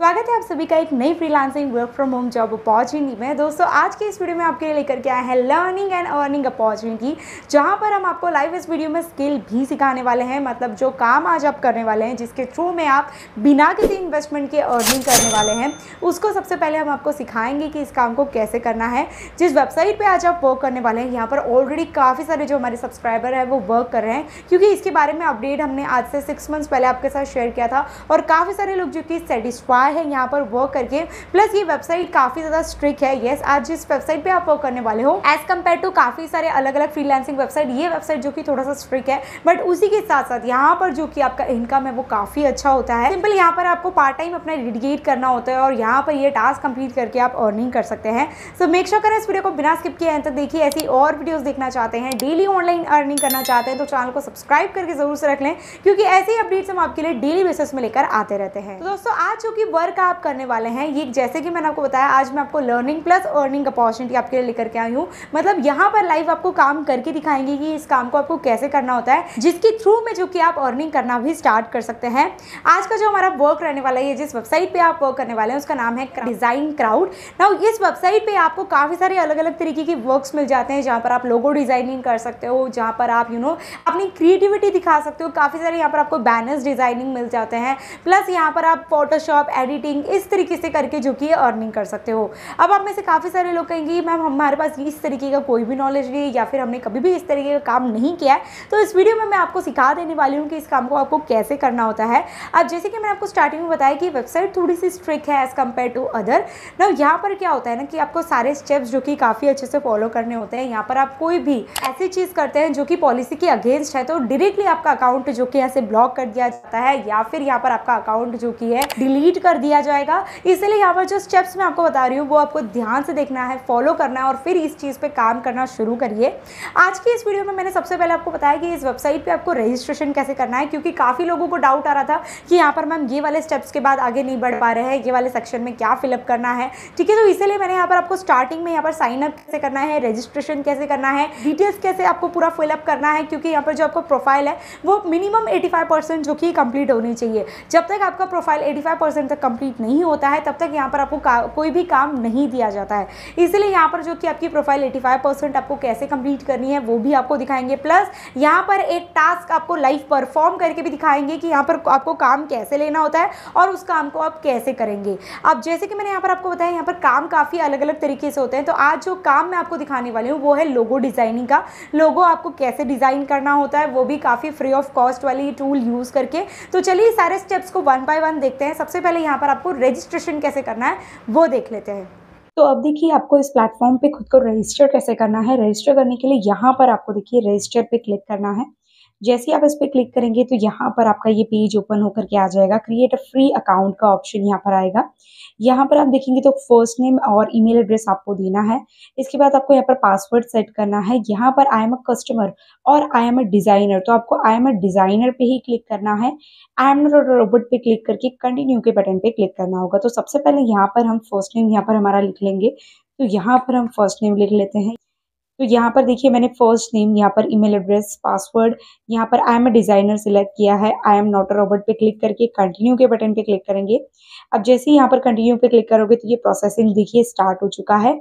स्वागत है आप सभी का एक नई freelancing work from home job opportunity में। दोस्तों आज के इस वीडियो में आपके लिए लेकर के आए हैं लर्निंग एंड अर्निंग अपॉर्चुनिटी, जहां पर हम आपको लाइव इस वीडियो में स्किल भी सिखाने वाले हैं। मतलब जो काम आज आप करने वाले हैं, जिसके थ्रू में आप बिना किसी इन्वेस्टमेंट के अर्निंग करने वाले हैं, उसको सबसे पहले हम आपको सिखाएंगे कि इस काम को कैसे करना है। जिस वेबसाइट पर आज आप वर्क करने वाले हैं, यहाँ पर ऑलरेडी काफ़ी सारे जो हमारे सब्सक्राइबर हैं वो वर्क कर रहे हैं, क्योंकि इसके बारे में अपडेट हमने आज से 6 मंथ्स पहले आपके साथ शेयर किया था। और काफ़ी सारे लोग जो कि सेटिस्फाई है यहाँ पर वर्क करके, प्लस ये वेबसाइट काफी ज्यादा स्ट्रिक्ट है। यस, आज जिस वेबसाइट पे आप वर्क करने वाले हो एज कम्पेयर टू काफी सारे अलग अलग फ्रीलांसिंग वेबसाइट, ये वेबसाइट जो कि थोड़ा सा स्ट्रिक्ट है, बट उसी के साथ साथ यहाँ पर जो कि आपका इनकम है वो काफी अच्छा होता है। सिंपल यहाँ पर आपको पार्ट टाइम अपना डेडिकेट करना होता है और यहाँ पर ये टास्क कंप्लीट करके आप अर्निंग कर सकते हैं। सो मेक श्योर करें इस वीडियो को बिना स्किप किए एंड तक देखिए। ऐसी और वीडियोज देखना चाहते हैं, डेली ऑनलाइन अर्निंग करना चाहते हैं, तो चैनल को सब्सक्राइब करके जरूर से रख लें, क्योंकि ऐसे ही अपडेट्स हम आपके लिए डेली बेसिस में लेकर आते रहते हैं। तो दोस्तों आज जो कि वर्क आप करने वाले हैं, ये जैसे कि मैंने आपको बताया, आज मैं आपको लर्निंग प्लस अर्निंग अपॉर्चुनिटी आपके लिए लेकर के आई हूँ। मतलब यहाँ पर लाइव आपको काम करके दिखाएंगे कि इस काम को आपको कैसे करना होता है, जिसके थ्रू में जो कि आप अर्निंग करना भी स्टार्ट कर सकते हैं। आज का जो हमारा वर्क रहने वाला है, जिस वेबसाइट पे आप वर्क करने वाले हैं, उसका नाम है डिजाइन क्राउड। नाउ इस वेबसाइट पे आपको काफी सारे अलग अलग तरीके के वर्क्स मिल जाते हैं, जहाँ पर आप लोगो डिजाइनिंग कर सकते हो, जहाँ पर आप अपनी क्रिएटिविटी दिखा सकते हो। काफी सारे यहाँ पर आपको बैनर्स डिजाइनिंग मिल जाते हैं, प्लस यहाँ पर आप फोटोशॉप एडिटिंग इस तरीके से करके जो कि अर्निंग कर सकते हो। अब आप में से काफ़ी सारे लोग कहेंगे मैम हमारे पास इस तरीके का कोई भी नॉलेज नहीं है, या फिर हमने कभी भी इस तरीके का काम नहीं किया है। तो इस वीडियो में मैं आपको सिखा देने वाली हूँ कि इस काम को आपको कैसे करना होता है। अब जैसे कि मैंने आपको स्टार्टिंग में बताया कि वेबसाइट थोड़ी सी स्ट्रिक्ट है एज़ कम्पेयर टू अदर। ना यहाँ पर क्या होता है ना कि आपको सारे स्टेप्स जो कि काफ़ी अच्छे से फॉलो करने होते हैं। यहाँ पर आप कोई भी ऐसी चीज़ करते हैं जो कि पॉलिसी के अगेंस्ट है, तो डायरेक्टली आपका अकाउंट जो कि ऐसे ब्लॉक कर दिया जाता है, या फिर यहाँ पर आपका अकाउंट जो कि है डिलीट कर दिया जाएगा। इसलिए यहाँ पर जो स्टेप्स मैं आपको बता रही हूँ वो आपको ध्यान से देखना है, फॉलो करना है और फिर इस चीज़ पे काम करना शुरू करिए। आज की इस वीडियो में मैंने सबसे पहले आपको बताया कि इस वेबसाइट पे आपको रजिस्ट्रेशन कैसे करना है, क्योंकि काफ़ी लोगों को डाउट आ रहा था कि यहाँ पर मैम ये वाले स्टेप्स के बाद आगे नहीं बढ़ पा रहे हैं, ये वाले सेक्शन में क्या फिलअप करना है। ठीक है, तो इसलिए मैंने यहाँ पर आपको स्टार्टिंग में यहाँ पर साइनअप कैसे करना है, रजिस्ट्रेशन कैसे करना है, डिटेल्स कैसे आपको पूरा फिलअप करना है, क्योंकि यहाँ पर जो आपका प्रोफाइल है वो मिनिमम 85% जो कि कंप्लीट होनी चाहिए। जब तक आपका प्रोफाइल 85% तक कंप्लीट नहीं होता है, तब तक यहाँ पर आपको कोई भी काम नहीं दिया जाता है। इसलिए यहाँ पर जो कि आपकी प्रोफाइल 85% आपको कैसे कंप्लीट करनी है वो भी आपको दिखाएंगे। प्लस यहाँ पर एक टास्क आपको लाइव परफॉर्म करके भी दिखाएंगे कि यहाँ पर आपको काम कैसे लेना होता है और उस काम को आप कैसे करेंगे। अब जैसे कि मैंने यहाँ पर आपको बताया, यहाँ पर काम काफ़ी अलग अलग तरीके से होते हैं। तो आज जो काम मैं आपको दिखाने वाली हूँ वो है लोगो डिज़ाइनिंग का। लोगो आपको कैसे डिज़ाइन करना होता है, वो भी काफ़ी फ्री ऑफ कॉस्ट वाली टूल यूज़ करके। तो चलिए सारे स्टेप्स को वन बाय वन देखते हैं। सबसे पहले यहाँ पर आपको रजिस्ट्रेशन कैसे करना है वो देख लेते हैं। तो अब देखिए आपको इस प्लेटफॉर्म पे खुद को रजिस्टर कैसे करना है। रजिस्टर करने के लिए यहाँ पर आपको देखिए रजिस्टर पे क्लिक करना है। जैसे ही आप इस पर क्लिक करेंगे तो यहाँ पर आपका ये पेज ओपन होकर के आ जाएगा। क्रिएट अ फ्री अकाउंट का ऑप्शन यहाँ पर आएगा। यहाँ पर आप देखेंगे तो फर्स्ट नेम और ईमेल एड्रेस आपको देना है। इसके बाद आपको यहाँ पर पासवर्ड सेट करना है। यहाँ पर आई एम अ कस्टमर और आई एम अ डिज़ाइनर, तो आपको आई एम अ डिज़ाइनर पे ही क्लिक करना है। I am not a robot पे क्लिक करके कंटिन्यू के बटन पे क्लिक करना होगा। तो सबसे पहले यहाँ पर हम फर्स्ट नेम यहाँ पर हमारा लिख लेंगे। तो यहाँ पर हम फर्स्ट नेम लिख लेते हैं। तो यहाँ पर देखिए मैंने फर्स्ट नेम, यहाँ पर ईमेल एड्रेस, पासवर्ड, यहाँ पर I am a designer select किया है। I am not a robot पे क्लिक करके कंटिन्यू के बटन पे क्लिक करेंगे। अब जैसे ही यहाँ पर कंटिन्यू पे क्लिक करोगे तो ये प्रोसेसिंग देखिए स्टार्ट हो चुका है।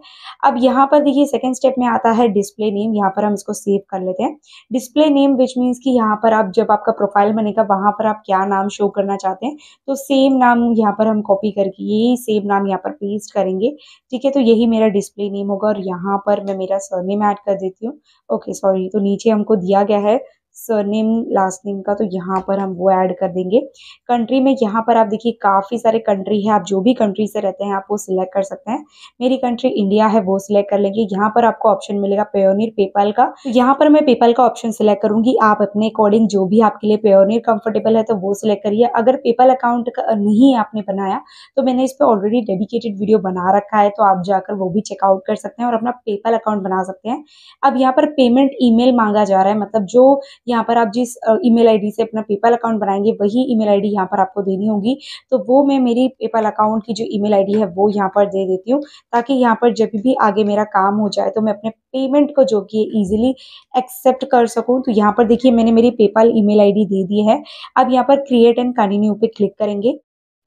अब यहाँ पर देखिए सेकंड स्टेप में आता है डिस्प्ले नेम। यहाँ पर हम इसको सेव कर लेते हैं। डिस्प्ले नेम विच मीन्स कि यहाँ पर आप जब आपका प्रोफाइल बनेगा वहाँ पर आप क्या नाम शो करना चाहते हैं, तो सेम नाम यहाँ पर हम कॉपी करके यही सेम नाम यहाँ पर पेस्ट करेंगे। ठीक है, तो यही मेरा डिस्प्ले नेम होगा। और यहाँ पर मैं मेरा सरनेम ऐड कर देती हूँ। ओके सॉरी, तो नीचे हमको दिया गया है सरनेम लास्ट नेम का, तो यहाँ पर हम वो ऐड कर देंगे। कंट्री में यहाँ पर आप देखिए काफ़ी सारे कंट्री है, आप जो भी कंट्री से रहते हैं आप वो सिलेक्ट कर सकते हैं। मेरी कंट्री इंडिया है, वो सिलेक्ट कर लेंगे। यहाँ पर आपको ऑप्शन मिलेगा पेयोनियर, पेपाल का। तो यहाँ पर मैं पेपाल का ऑप्शन सिलेक्ट करूँगी। आप अपने अकॉर्डिंग जो भी आपके लिए पेयोनियर कम्फर्टेबल है तो वो सिलेक्ट करिए। अगर पेपाल अकाउंट नहीं आपने बनाया तो मैंने इस पर ऑलरेडी डेडिकेटेड वीडियो बना रखा है, तो आप जाकर वो भी चेकआउट कर सकते हैं और अपना पेपाल अकाउंट बना सकते हैं। अब यहाँ पर पेमेंट ईमेल मांगा जा रहा है, मतलब जो यहाँ पर आप जिस ईमेल आईडी से अपना पेपाल अकाउंट बनाएंगे वही ईमेल आईडी यहाँ पर आपको देनी होगी। तो वो मैं मेरी पेपाल अकाउंट की जो ईमेल आईडी है वो यहाँ पर दे देती हूँ, ताकि यहाँ पर जब भी आगे मेरा काम हो जाए तो मैं अपने पेमेंट को जो कि ईजिली एक्सेप्ट कर सकूँ। तो यहाँ पर देखिए मैंने मेरी पेपाल ईमेल आईडी दे दी है। अब यहाँ पर क्रिएट एंड कंटिन्यू पे क्लिक करेंगे।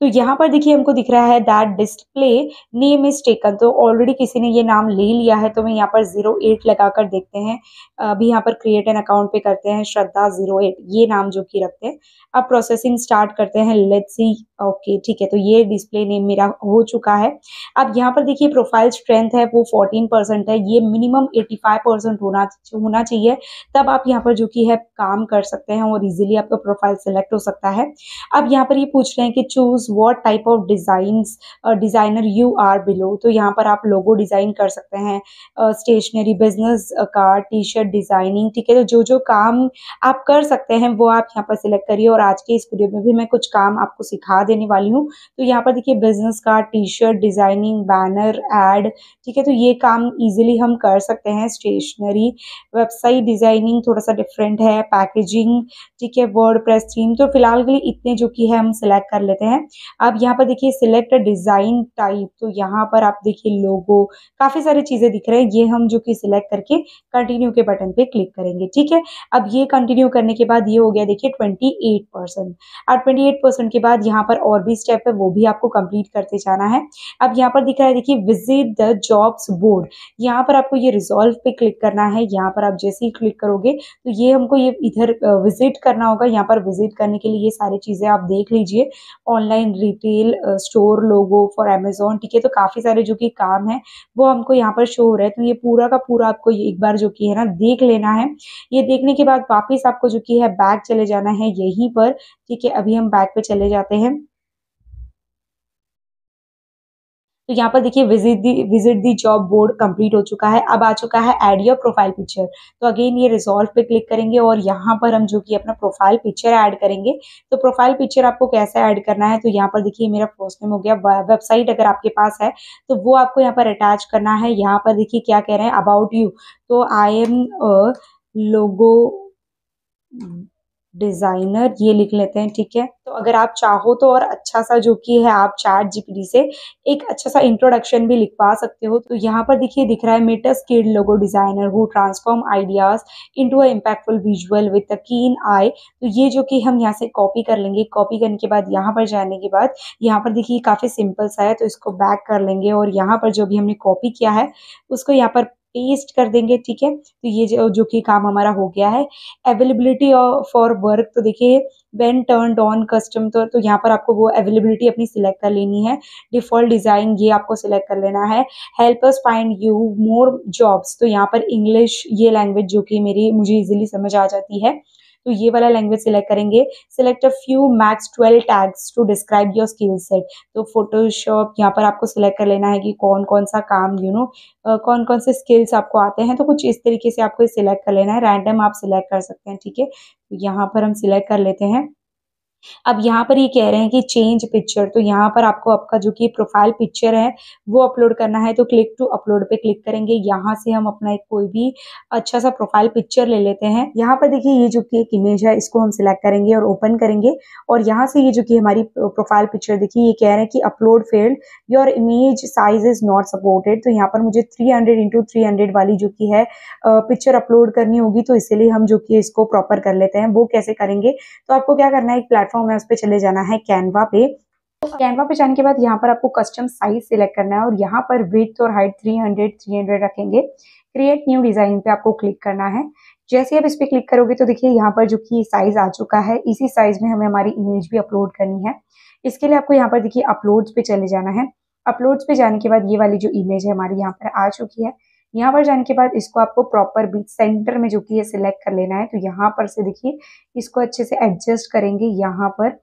तो यहाँ पर देखिए हमको दिख रहा है that display name is taken, तो ऑलरेडी किसी ने ये नाम ले लिया है। तो मैं यहाँ पर 08 लगा कर देखते हैं, अभी यहाँ पर क्रिएट एन अकाउंट पे करते हैं श्रद्धा 08 ये नाम जो कि रखते हैं। अब प्रोसेसिंग स्टार्ट करते हैं, लेट्स सी। ओके ठीक है, तो ये डिस्प्ले नेम मेरा हो चुका है। अब यहाँ पर देखिए प्रोफाइल स्ट्रेंथ है वो 14% है, ये मिनिमम 85% होना चाहिए, तब आप यहाँ पर जो कि है काम कर सकते हैं और इजीली आपका प्रोफाइल सेलेक्ट हो सकता है। अब यहाँ पर ये पूछ रहे हैं कि choose what type of designer you are below, तो यहाँ पर आप लोगो डिजाइन कर सकते हैं, stationery, business card, T shirt designing, ठीक है। तो जो जो काम आप कर सकते हैं वो आप यहाँ पर सिलेक्ट करिए, और आज के इस वीडियो में भी मैं कुछ काम आपको सिखा देने वाली हूँ। तो यहाँ पर देखिए business card, T shirt designing, banner, ad, ठीक है, तो ये काम इजिली हम कर सकते हैं। स्टेशनरी, वेबसाइट डिजाइनिंग थोड़ा सा डिफरेंट है, पैकेजिंग, ठीक है, वर्डप्रेस थीम। तो फिलहाल के लिए इतने जो कि है हम सिलेक्ट कर लेते हैं। अब यहाँ पर देखिए सिलेक्ट डिजाइन टाइप, तो यहाँ पर आप देखिए लोगो, काफी सारी चीजें दिख रहे हैं, ये हम जो कि सिलेक्ट करके कंटिन्यू के बटन पे क्लिक करेंगे, ठीक है। अब ये कंटिन्यू करने के बाद ये हो गया देखिए 28%, और 28% के बाद यहाँ पर और भी स्टेप है वो भी आपको कंप्लीट करते जाना है। अब यहाँ पर दिख रहा है देखिए विजिट द जॉब्स बोर्ड, यहाँ पर आपको ये रिजॉल्व पे क्लिक करना है। यहाँ पर आप जैसे ही क्लिक करोगे तो ये हमको ये इधर विजिट करना होगा। यहाँ पर विजिट करने के लिए ये सारी चीजें आप देख लीजिए, online retail store logo for Amazon, ठीक है। तो काफी सारे जो कि काम है वो हमको यहाँ पर शो हो रहा है। तो ये पूरा का पूरा आपको एक बार जो कि है ना देख लेना है। ये देखने के बाद वापस आपको जो कि है बैक चले जाना है यहीं पर, ठीक है। अभी हम बैक पे चले जाते हैं। तो यहाँ पर देखिए visit the job board complete हो चुका है। अब आ चुका है ऐड योर प्रोफाइल पिक्चर, तो अगेन ये रिजॉल्व पे क्लिक करेंगे और यहाँ पर हम जो कि अपना प्रोफाइल पिक्चर ऐड करेंगे। तो प्रोफाइल पिक्चर आपको कैसे ऐड करना है, तो यहाँ पर देखिए मेरा फर्स्ट नेम हो गया, वेबसाइट अगर आपके पास है तो वो आपको यहाँ पर अटैच करना है। यहाँ पर देखिए क्या कह रहे हैं, अबाउट यू, तो आई एम अ लोगो डिजाइनर ये लिख लेते हैं, ठीक है। तो अगर आप चाहो तो और अच्छा सा जो कि है आप ChatGPT से एक अच्छा सा इंट्रोडक्शन भी लिखवा सकते हो। तो यहाँ पर देखिए दिख रहा है met a skilled logo designer who transform ideas into a impactful visual with a keen eye, तो ये जो कि हम यहाँ से कॉपी कर लेंगे। कॉपी करने के बाद यहाँ पर जाने के बाद यहाँ पर देखिए काफी सिंपल सा है, तो इसको बैक कर लेंगे और यहाँ पर जो भी हमने कॉपी किया है उसको यहाँ पर पेस्ट कर देंगे, ठीक है। तो ये जो कि काम हमारा हो गया है। अवेलेबिलिटी फॉर वर्क, तो देखिए व्हेन टर्नड ऑन कस्टम, तो यहाँ पर आपको वो अवेलेबिलिटी अपनी सिलेक्ट कर लेनी है। डिफॉल्ट डिज़ाइन ये आपको सिलेक्ट कर लेना है। Help us find you more jobs, तो यहाँ पर इंग्लिश ये लैंग्वेज जो कि मुझे इजीली समझ आ जाती है, तो ये वाला लैंग्वेज सिलेक्ट करेंगे। Select a few max 12 tags to describe your skill set, तो फोटोशॉप यहाँ पर आपको सिलेक्ट कर लेना है कि कौन कौन सा काम कौन कौन से स्किल्स आपको आते हैं, तो कुछ इस तरीके से आपको सिलेक्ट कर लेना है। रैंडम आप सिलेक्ट कर सकते हैं, ठीक है। तो यहाँ पर हम सिलेक्ट कर लेते हैं। अब यहाँ पर ये कह रहे हैं कि चेंज पिक्चर, तो यहाँ पर आपको आपका जो कि प्रोफाइल पिक्चर है वो अपलोड करना है। तो क्लिक टू अपलोड पे क्लिक करेंगे। यहाँ से हम अपना एक कोई भी अच्छा सा प्रोफाइल पिक्चर ले लेते हैं। यहाँ पर देखिए ये जो कि एक इमेज है इसको हम सिलेक्ट करेंगे और ओपन करेंगे, और यहाँ से ये जो कि हमारी प्रोफाइल पिक्चर, देखिए ये कह रहे हैं कि upload failed, your image size is not supported, तो यहाँ पर मुझे 300x300 वाली जो कि है पिक्चर अपलोड करनी होगी, तो इसीलिए हम जो कि इसको प्रॉपर कर लेते हैं। वो कैसे करेंगे, तो आपको क्या करना है, एक प्लेटफॉर्म है उस पर चले जाना है, कैनवा पे। कैनवा पे जाने के बाद यहाँ पर आपको कस्टम साइज सिलेक्ट करना है और यहाँ पर विड्थ और हाइट 300x300 रखेंगे। क्रिएट न्यू डिजाइन पे आपको क्लिक करना है। जैसे आप इस पर क्लिक करोगे तो देखिए यहाँ पर जो कि साइज आ चुका है, इसी साइज में हमें हमारी इमेज भी अपलोड करनी है। इसके लिए आपको यहाँ पर देखिए अपलोड्स पे चले जाना है। अपलोड्स पे जाने के बाद ये वाली जो इमेज है हमारी यहाँ पर आ चुकी है। यहाँ पर जाने के बाद इसको आपको प्रॉपर बीच सेंटर में जो कि ये सिलेक्ट कर लेना है। तो यहाँ पर से देखिए इसको अच्छे से एडजस्ट करेंगे। यहाँ पर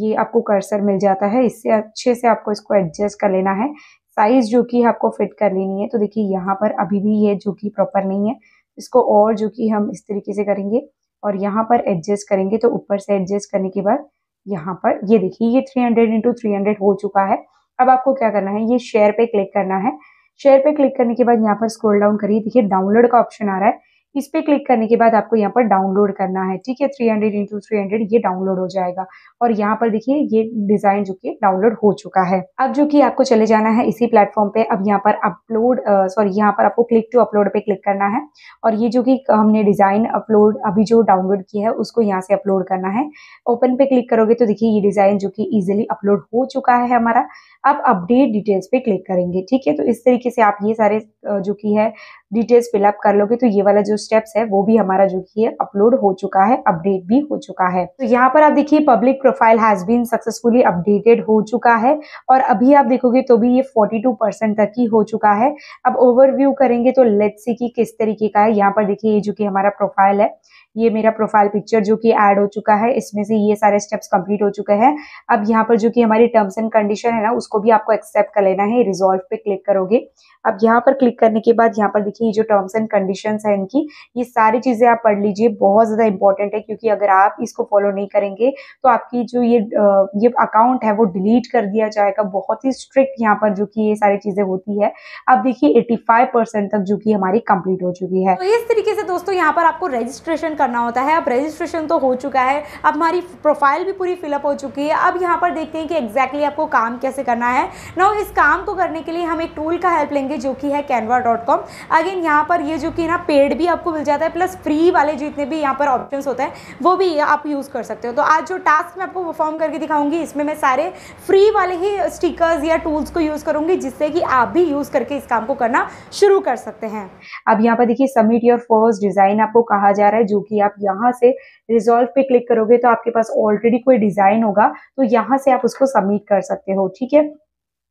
ये आपको कर्सर मिल जाता है, इससे अच्छे से आपको इसको एडजस्ट कर लेना है। साइज जो कि आपको फिट कर लेनी है। तो देखिए यहाँ पर अभी भी ये जो कि प्रॉपर नहीं है, इसको और जो कि हम इस तरीके से करेंगे और यहाँ पर एडजस्ट करेंगे। तो ऊपर से एडजस्ट करने के बाद यहाँ पर ये देखिए ये 300x300 हो चुका है। अब आपको क्या करना है, ये शेयर पे क्लिक करना है। शेयर पे क्लिक करने के बाद यहाँ पर स्क्रॉल डाउन करिए, देखिए डाउनलोड का ऑप्शन आ रहा है। इस पे क्लिक करने के बाद आपको यहाँ पर डाउनलोड करना है, ठीक है। 300x300 ये डाउनलोड हो जाएगा और यहाँ पर देखिए ये डिजाइन जो कि डाउनलोड हो चुका है। अब जो कि आपको चले जाना है इसी प्लेटफॉर्म पे। अब यहाँ पर आपको क्लिक टू अपलोड पे क्लिक करना है और ये जो कि हमने डिजाइन अपलोड अभी जो डाउनलोड किया है उसको यहाँ से अपलोड करना है। ओपन पे क्लिक करोगे तो देखिए ये डिजाइन जो कि इजिली अपलोड हो चुका है हमारा। अब अपडेट डिटेल्स पे क्लिक करेंगे, ठीक है। तो इस तरीके से आप ये सारे जो कि है डिटेल्स फिलअप कर लोगे तो ये वाला जो स्टेप्स है वो भी हमारा जो कि है अपलोड हो चुका है, अपडेट भी हो चुका है। तो यहाँ पर आप देखिए public profile has been successfully updated हो चुका है और अभी आप देखोगे तो भी ये 42% तक ही हो चुका है। अब ओवरव्यू करेंगे तो लेट्स सी कि किस तरीके का है। यहाँ पर देखिए ये जो कि हमारा प्रोफाइल है, ये मेरा प्रोफाइल पिक्चर जो कि ऐड हो चुका है, इसमें से ये सारे स्टेप्स कंप्लीट हो चुके हैं। अब यहाँ पर जो कि हमारी टर्म्स एंड कंडीशन है ना उसको भी आपको एक्सेप्ट कर लेना है। रिजॉल्व पे क्लिक करोगे, अब यहाँ पर क्लिक करने के बाद यहाँ पर देखिए जो टर्म्स एंड कंडीशंस है इनकी ये सारी चीजें आप पढ़ लीजिए, बहुत ज्यादा इंपॉर्टेंट है क्योंकि अगर आप इसको फॉलो नहीं करेंगे तो आपकी जो ये अकाउंट है वो डिलीट कर दिया जाएगा। बहुत ही स्ट्रिक्ट यहाँ पर जो कि ये सारी चीजें होती है। अब देखिए 85% तक जो कि हमारी कंप्लीट हो चुकी है। तो इस तरीके से दोस्तों यहाँ पर आपको रजिस्ट्रेशन करना होता है। अब रजिस्ट्रेशन तो हो चुका है, अब हमारी प्रोफाइल भी पूरी फिलअप हो चुकी है। अब यहाँ पर देखते हैं कि एग्जैक्टली आपको काम कैसे करना है। नाउ इस काम को करने के लिए हम एक टूल का हेल्प लेंगे जो कि है canva.com। अगेन यहाँ पर ये जो कि ना पेड भी आपको मिल जाता है प्लस फ्री वाले जितने भी यहाँ पर ऑप्शंस होते हैं वो भी आप यूज़ कर सकते हो। तो आज जो टास्क मैं आपको परफॉर्म करके दिखाऊंगी इसमें मैं सारे फ्री वाले ही स्टिकर्स या टूल्स को यूज़ करूंगी जिससे कि आप भी यूज़ करके इस काम को करना शुरू कर सकते हैं। अब यहाँ पर देखिए सबमिट योर फर्स्ट डिज़ाइन आपको कहा जा रहा है, जो कि आप यहाँ से रिजॉल्व पे क्लिक करोगे तो आपके पास ऑलरेडी कोई डिज़ाइन होगा तो यहाँ से आप उसको सबमिट कर सकते हो, ठीक है।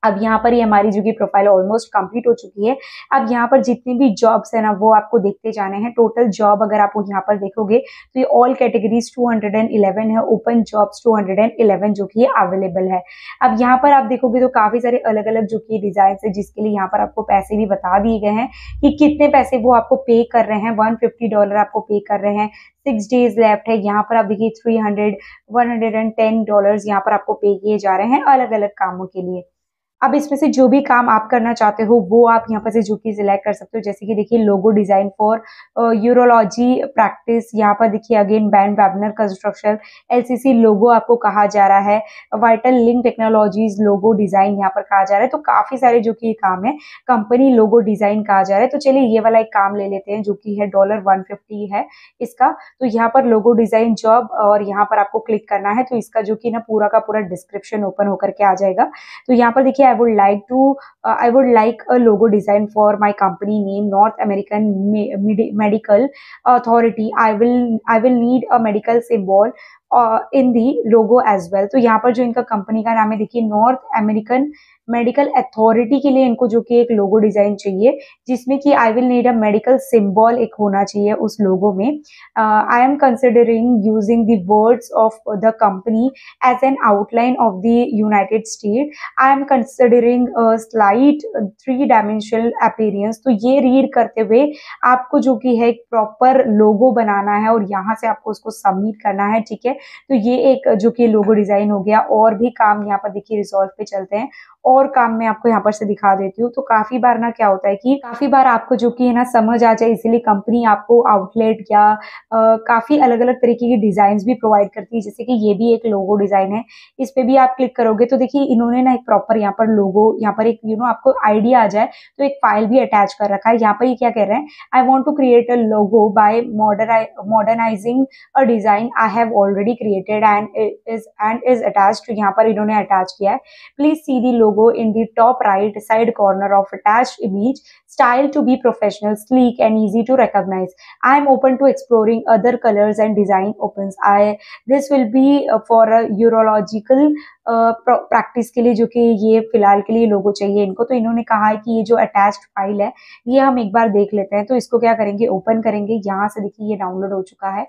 अब यहाँ पर ये हमारी जो कि प्रोफाइल ऑलमोस्ट कंप्लीट हो चुकी है। अब यहाँ पर जितने भी जॉब्स है ना वो आपको देखते जाने हैं। टोटल जॉब अगर आप यहाँ पर देखोगे तो ये ऑल कैटेगरीज 211 है, ओपन जॉब्स 211 जो कि अवेलेबल है। अब यहाँ पर आप देखोगे तो काफी सारे अलग अलग जो कि डिजाइन है जिसके लिए यहाँ पर आपको पैसे भी बता दिए गए हैं कि कितने पैसे वो आपको पे कर रहे हैं। $150 आपको पे कर रहे हैं, 6 days लेफ्ट है। यहाँ पर आप देखिए $300, $110 यहाँ पर आपको पे किए जा रहे हैं अलग अलग कामों के लिए। अब इसमें से जो भी काम आप करना चाहते हो वो आप यहाँ पर से जो कि सिलेक्ट कर सकते हो, जैसे कि देखिए logo design for urology practice, यहाँ पर देखिए again ban Webner construction, LCC logo आपको कहा जा रहा है, vital link technologies logo design यहाँ पर कहा जा रहा है। तो काफी सारे जो कि ये काम है कंपनी लोगो डिजाइन कहा जा रहा है। तो चलिए ये वाला एक काम ले लेते हैं जो कि है $150 है इसका। तो यहाँ पर लोगो डिजाइन जॉब और यहाँ पर आपको क्लिक करना है तो इसका जो कि ना पूरा का पूरा डिस्क्रिप्शन ओपन होकर के आ जाएगा। तो यहाँ पर देखिए I would like a logo design for my company name North American Medical Authority. I will need a medical symbol in the logo as well. तो यहाँ पर जो इनका कंपनी का नाम है देखिए North American मेडिकल अथॉरिटी के लिए इनको जो कि एक लोगो डिजाइन चाहिए जिसमें कि I will need a medical symbol एक होना चाहिए उस लोगो में। I am considering using the words of the company as an outline of the United State. I am considering slight 3 dimensional appearance. तो ये रीड करते हुए आपको जो कि है एक प्रॉपर लोगो बनाना है और यहाँ से आपको उसको सबमिट करना है, ठीक है। तो ये एक जो कि लोगो डिजाइन हो गया। और भी काम यहाँ पर देखिए रिजॉल्व पे चलते हैं और काम मैं आपको यहाँ पर से दिखा देती हूँ। तो काफी बार ना क्या होता है कि काफी बार आपको जो कि है ना समझ आ जाए इसीलिए कंपनी आपको आउटलेट या काफी अलग अलग तरीके की डिजाइन्स भी प्रोवाइड करती है, जैसे कि ये भी एक लोगो डिजाइन है। इस पे भी आप क्लिक करोगे तो देखिए इन्होंने ना एक प्रॉपर यहाँ पर लोगो यहाँ पर एक आपको आइडिया आ जाए तो एक फाइल भी अटैच कर रखा है। यहाँ पर ये क्या कह रहे हैं, I want to create a logo by modernizing a design I have already created and is attach. यहाँ पर इन्होंने अटैच किया है। Please see the logo in the top right side corner of attached image. Style to be professional, sleek and easy to recognize. I am open to exploring other colors and design options. This will be for a urological practice के लिए जो कि ये फिलहाल के लिए लोगो चाहिए इनको। तो इन्होंने कहा है कि ये जो अटैच्ड फाइल है ये हम एक बार देख लेते हैं। तो इसको क्या करेंगे, ओपन करेंगे। यहाँ से देखिए ये डाउनलोड हो चुका है।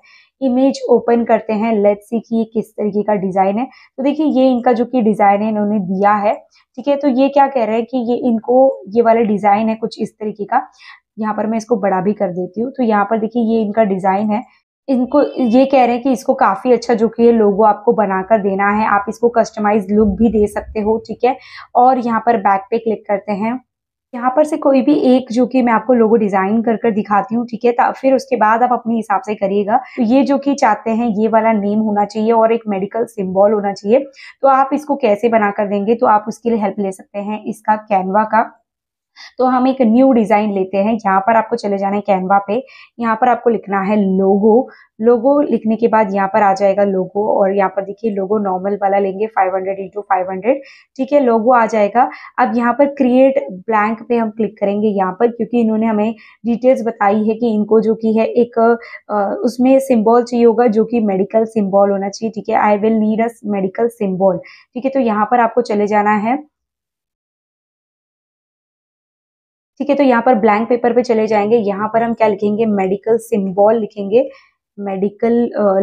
इमेज ओपन करते हैं, लेट्स सी कि ये किस तरीके का डिजाइन है। तो देखिए ये इनका जो कि डिजाइन है इन्होंने दिया है, ठीक है। तो ये क्या कह रहे हैं कि ये इनको ये वाला डिजाइन है कुछ इस तरीके का। यहाँ पर मैं इसको बड़ा भी कर देती हूँ। तो यहाँ पर देखिए ये इनका डिजाइन है। इनको ये कह रहे हैं कि इसको काफी अच्छा जो कि ये लोगो आपको बनाकर देना है, आप इसको कस्टमाइज लुक भी दे सकते हो, ठीक है। और यहाँ पर बैक पे क्लिक करते हैं यहाँ पर से कोई भी एक जो कि मैं आपको लोगो डिजाइन कर दिखाती हूँ, ठीक है। तो फिर उसके बाद आप अपने हिसाब से करिएगा। तो ये जो कि चाहते हैं ये वाला नेम होना चाहिए और एक मेडिकल सिंबल होना चाहिए। तो आप इसको कैसे बनाकर देंगे, तो आप उसके लिए हेल्प ले सकते हैं इसका कैनवा का। तो हम एक न्यू डिजाइन लेते हैं, यहाँ पर आपको चले जाना है कैनवा पे। यहाँ पर आपको लिखना है लोगो। लोगो लिखने के बाद यहाँ पर आ जाएगा लोगो, और यहाँ पर देखिए लोगो नॉर्मल वाला लेंगे 500x500, ठीक है। लोगो आ जाएगा। अब यहाँ पर क्रिएट ब्लैंक पे हम क्लिक करेंगे यहाँ पर, क्योंकि इन्होंने हमें डिटेल्स बताई है कि इनको जो कि है एक उसमें सिम्बॉल चाहिए होगा जो कि मेडिकल सिम्बॉल होना चाहिए, ठीक है। I will need a medical symbol, ठीक है। तो यहाँ पर आपको चले जाना है, ठीक है। तो यहाँ पर ब्लैंक पेपर पे चले जाएंगे। यहाँ पर हम क्या लिखेंगे, मेडिकल सिंबल लिखेंगे, मेडिकल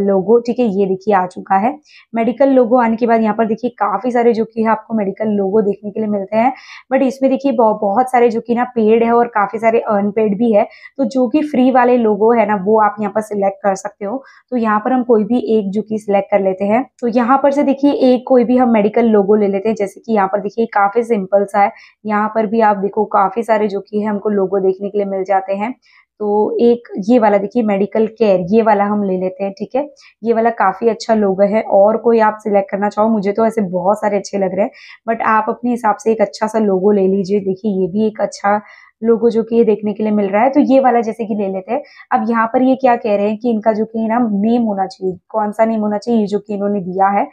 लोगो, ठीक है। ये देखिए आ चुका है मेडिकल लोगो। आने के बाद यहाँ पर देखिए काफी सारे जो कि है आपको मेडिकल लोगो देखने के लिए मिलते हैं, बट इसमें देखिए बहुत सारे जो कि ना पेड है और काफी सारे अनपेड भी है। तो जो कि फ्री वाले लोगो है ना वो आप यहाँ पर सिलेक्ट कर सकते हो। तो यहाँ पर हम कोई भी एक जो कि सिलेक्ट कर लेते हैं। तो यहाँ पर से देखिए एक कोई भी हम मेडिकल लोगो ले लेते हैं, जैसे कि यहाँ पर देखिए काफी सिंपल सा है। यहाँ पर भी आप देखो काफी सारे जो कि है हमको लोगो देखने के लिए मिल जाते हैं। तो एक ये वाला देखिए मेडिकल केयर, ये वाला हम ले लेते हैं, ठीक है। ये वाला काफ़ी अच्छा लोगो है। और कोई आप सिलेक्ट करना चाहो, मुझे तो ऐसे बहुत सारे अच्छे लग रहे हैं, बट आप अपने हिसाब से एक अच्छा सा लोगो ले लीजिए। देखिए ये भी एक अच्छा लोगो जो कि ये देखने के लिए मिल रहा है, तो ये वाला जैसे कि ले लेते हैं। अब यहाँ पर ये क्या कह रहे हैं कि इनका जो कि ना नेम होना चाहिए, कौन सा नेम होना चाहिए ये जो कि इन्होंने दिया है,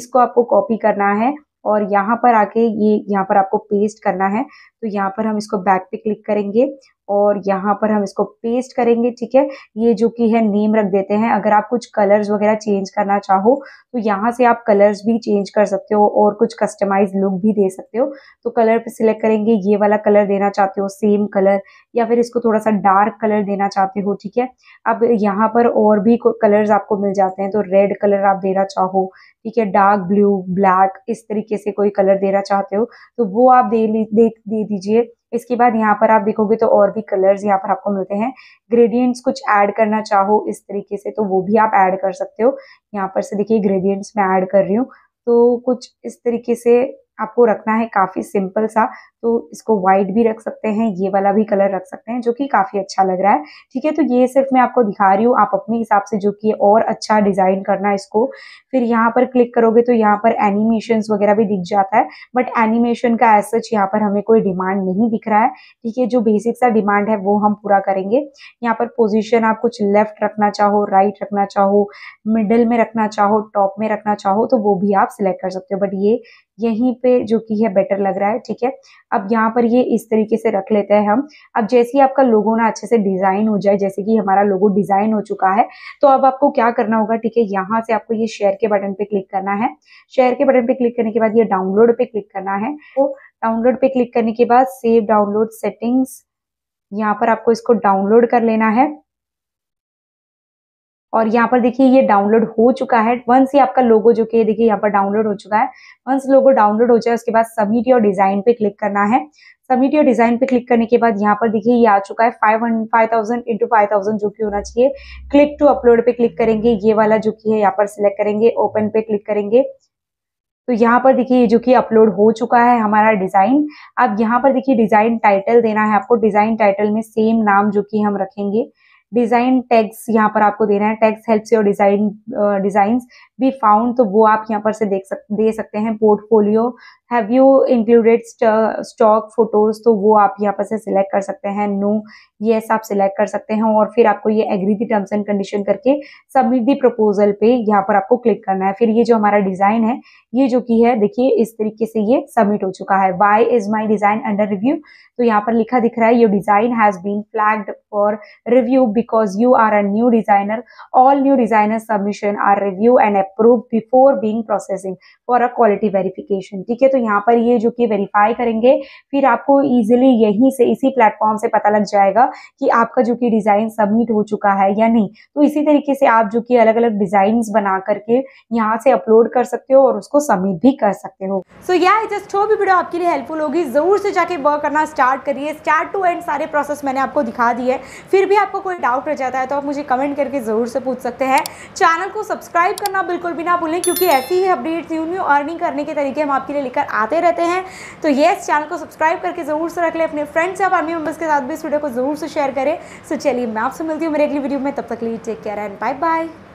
इसको आपको कॉपी करना है और यहाँ पर आके ये यहाँ पर आपको पेस्ट करना है। तो यहाँ पर हम इसको बैक पे क्लिक करेंगे और यहाँ पर हम इसको पेस्ट करेंगे, ठीक है। ये जो कि है नेम रख देते हैं। अगर आप कुछ कलर्स वगैरह चेंज करना चाहो तो यहाँ से आप कलर्स भी चेंज कर सकते हो और कुछ कस्टमाइज लुक भी दे सकते हो। तो कलर पे सिलेक्ट करेंगे, ये वाला कलर देना चाहते हो सेम कलर, या फिर इसको थोड़ा सा डार्क कलर देना चाहते हो, ठीक है। अब यहाँ पर और भी कलर्स आपको मिल जाते हैं, तो रेड कलर आप देना चाहो, ठीक है, डार्क ब्लू, ब्लैक, इस तरीके से कोई कलर देना चाहते हो तो वो आप दे दीजिए। इसके बाद यहाँ पर आप देखोगे तो और भी कलर्स यहाँ पर आपको मिलते हैं। ग्रेडियंट्स कुछ ऐड करना चाहो इस तरीके से तो वो भी आप ऐड कर सकते हो। यहाँ पर से देखिए ग्रेडियंट्स मैं ऐड कर रही हूँ, तो कुछ इस तरीके से आपको रखना है, काफ़ी सिंपल सा। तो इसको वाइट भी रख सकते हैं, ये वाला भी कलर रख सकते हैं जो कि काफ़ी अच्छा लग रहा है, ठीक है। तो ये सिर्फ मैं आपको दिखा रही हूँ, आप अपने हिसाब से जो कि और अच्छा डिज़ाइन करना है इसको। फिर यहाँ पर क्लिक करोगे तो यहाँ पर एनिमेशंस वगैरह भी दिख जाता है, बट एनिमेशन का एज सच यहाँ पर हमें कोई डिमांड नहीं दिख रहा है, ठीक है। जो बेसिक सा डिमांड है वो हम पूरा करेंगे। यहाँ पर पोजिशन आप कुछ लेफ्ट रखना चाहो, राइट रखना चाहो, मिडल में रखना चाहो, टॉप में रखना चाहो तो वो भी आप सिलेक्ट कर सकते हो, बट ये यहीं पे जो कि है बेटर लग रहा है, ठीक है। अब यहाँ पर ये इस तरीके से रख लेते हैं हम। अब जैसे ही आपका लोगो ना अच्छे से डिजाइन हो जाए, जैसे कि हमारा लोगो डिजाइन हो चुका है, तो अब आपको क्या करना होगा, ठीक है। यहाँ से आपको ये शेयर के बटन पे क्लिक करना है। शेयर के बटन पे क्लिक करने के बाद ये डाउनलोड पे क्लिक करना है। तो डाउनलोड पे क्लिक करने के बाद सेव डाउनलोड सेटिंग्स, यहाँ पर आपको इसको डाउनलोड कर लेना है। और यहाँ पर देखिए ये डाउनलोड हो चुका है। वंस ये आपका लोगो जो कि देखिए यहाँ पर डाउनलोड हो चुका है। वंस लोगो डाउनलोड हो जाए उसके बाद सबमिट योर डिजाइन पे क्लिक करना है। सबमिट योर डिजाइन पे क्लिक करने के बाद यहाँ पर देखिए ये आ चुका है 5,000x5,000 जो कि होना चाहिए। क्लिक टू अपलोड पे क्लिक करेंगे, ये वाला जो कि है यहाँ पर सिलेक्ट करेंगे, ओपन पे क्लिक करेंगे। तो यहाँ पर देखिए ये जो कि अपलोड हो चुका है हमारा डिजाइन। अब यहाँ पर देखिए डिजाइन टाइटल देना है आपको। डिजाइन टाइटल में सेम नाम जो कि हम रखेंगे। डिज़ाइन टैग्स यहाँ पर आपको देना है, tags helps your designs be found, तो वो आप यहाँ पर से दे सकते हैं। Portfolio, have you included stock photos, तो वो आप यहाँ पर से सिलेक्ट कर सकते हैं। नो, येस आप सिलेक्ट कर सकते हैं। और फिर आपको ये agree the terms and condition करके सबमिट दी प्रपोजल पे यहाँ पर आपको क्लिक करना है। फिर ये जो हमारा डिज़ाइन है ये जो कि है देखिए इस तरीके से ये सबमिट हो चुका है। Why is my design under review, तो यहाँ पर लिखा दिख रहा है your design has been flagged for review because you are a new designer. All new designer submission are reviewed and approved before being processing for a quality verification. ठीक है, तो यहाँ पर ये जो कि वेरीफाई करेंगे। फिर आपको इजीली यहीं से इसी प्लेटफॉर्म से पता लग जाएगा कि आपका जो कि डिज़ाइन सबमिट हो चुका है या नहीं। तो इसी तरीके से आप जो कि अलग अलग डिज़ाइंस बना करके यहाँ से अपलोड कर सकते हो और उसको सबमिट भी कर सकते हो। सो आई जस्ट होप ये वीडियो आपके लिए हेल्पफुल होगी। जरूर से जाके वर्क करना स्टार्ट करिए। स्टार्ट टू एंड सारे प्रोसेस मैंने आपको दिखा दिए। फिर भी आपको कोई डाउट रह जाता है तो आप मुझे कमेंट करके ज़रूर से पूछ सकते हैं। चैनल को सब्सक्राइब करना बिल्कुल भी ना भूलें, क्योंकि ऐसी ही अपडेट्स, न्यू न्यू अर्निंग करने के तरीके हम आपके लिए लेकर आते रहते हैं। तो येस, चैनल को सब्सक्राइब करके ज़रूर से रख लें। अपने फ्रेंड्स या फैमिली मेम्बर्स के साथ भी इस वीडियो को ज़रूर से शेयर करें। सो चलिए, मैं आपसे मिलती हूँ मेरे अगली वीडियो में। तब तक के लिए take care and bye bye.